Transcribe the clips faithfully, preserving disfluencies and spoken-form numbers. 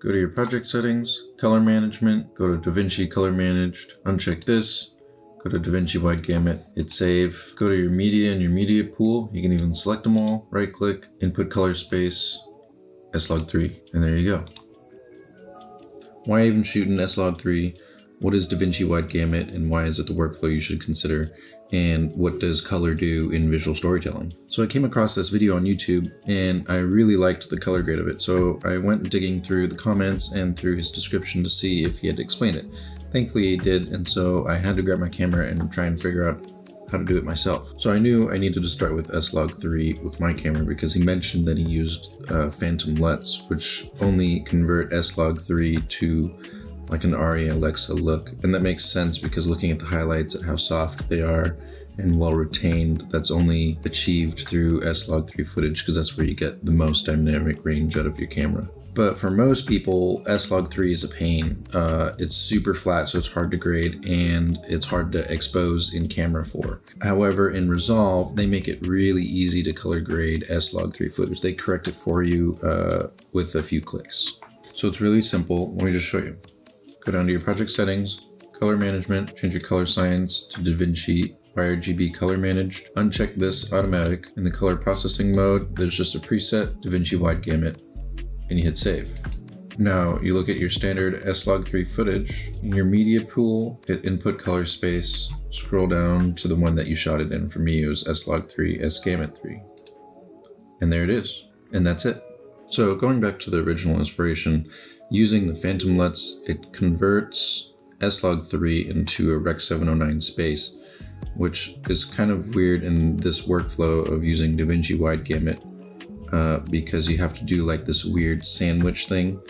Go to your project settings, color management, go to DaVinci Color Managed, uncheck this, go to DaVinci Wide Gamut, hit save, go to your media and your media pool, you can even select them all, right click, input color space, S log three, and there you go. Why even shoot an S log three? What is DaVinci Wide Gamut and why is it the workflow you should consider? And what does color do in visual storytelling? So I came across this video on YouTube and I really liked the color grade of it. So I went digging through the comments and through his description to see if he had explained it. Thankfully he did, and so I had to grab my camera and try and figure out how to do it myself. So I knew I needed to start with S log three with my camera because he mentioned that he used uh, Phantom L U Ts, which only convert S log three to like an ARIA Alexa look. And that makes sense because looking at the highlights at how soft they are and well retained, that's only achieved through S log three footage because that's where you get the most dynamic range out of your camera. But for most people, S log three is a pain. Uh, it's super flat, so it's hard to grade and it's hard to expose in camera for. However, in Resolve, they make it really easy to color grade S log three footage. They correct it for you uh, with a few clicks. So it's really simple. Let me just show you. Go down to your project settings, color management, change your color science to DaVinci Y R G B Color Managed, uncheck this automatic. In the color processing mode, there's just a preset, DaVinci Wide Gamut, and you hit save. Now you look at your standard S log three footage, in your media pool, hit input color space, scroll down to the one that you shot it in. For me, it was S log three, S gamut three. And there it is. And that's it. So going back to the original inspiration, using the Phantom L U Ts, it converts S log three into a Rec seven oh nine space, which is kind of weird in this workflow of using DaVinci Wide Gamut, uh, because you have to do like this weird sandwich thing.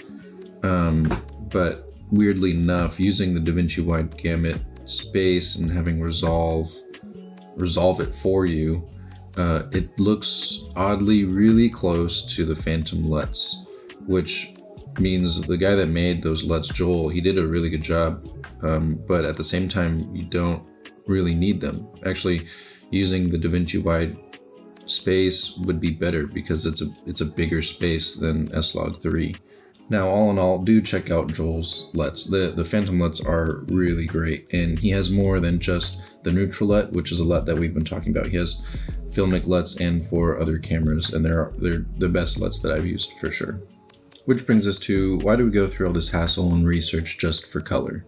Um, but weirdly enough, using the DaVinci Wide Gamut space and having Resolve resolve it for you, uh, it looks oddly really close to the Phantom L U Ts, which means the guy that made those L U Ts, Joel, he did a really good job, um, but at the same time, you don't really need them. Actually, using the DaVinci Wide space would be better because it's a it's a bigger space than S log three. Now, all in all, do check out Joel's L U Ts. The, the Phantom L U Ts are really great, and he has more than just the neutral L U T, which is a L U T that we've been talking about. He has filmic L U Ts and for other cameras, and they're, they're the best L U Ts that I've used for sure. Which brings us to, why do we go through all this hassle and research just for color?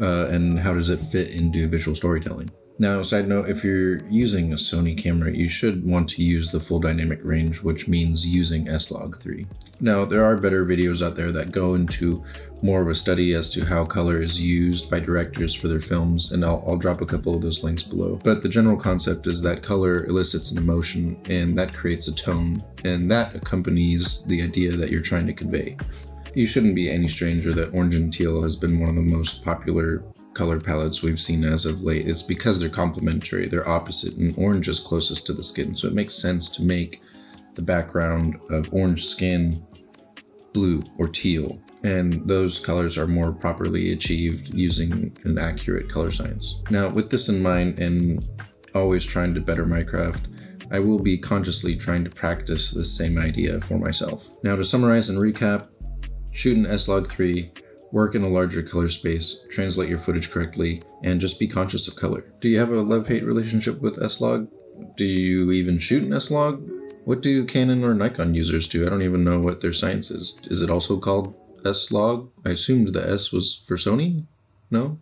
Uh, and how does it fit into visual storytelling? Now, side note, if you're using a Sony camera, you should want to use the full dynamic range, which means using S log three. Now, there are better videos out there that go into more of a study as to how color is used by directors for their films, and I'll, I'll drop a couple of those links below. But the general concept is that color elicits an emotion, and that creates a tone, and that accompanies the idea that you're trying to convey. You shouldn't be any stranger that orange and teal has been one of the most popular color palettes we've seen as of late. It's because they're complementary, they're opposite, and orange is closest to the skin, so it makes sense to make the background of orange skin blue or teal, and those colors are more properly achieved using an accurate color science. Now, with this in mind and always trying to better my craft, I will be consciously trying to practice the same idea for myself. Now, to summarize and recap, shoot an S log three, work in a larger color space, translate your footage correctly, and just be conscious of color. Do you have a love-hate relationship with S log? Do you even shoot an S log? What do Canon or Nikon users do? I don't even know what their science is. Is it also called S log? I assumed the S was for Sony? No?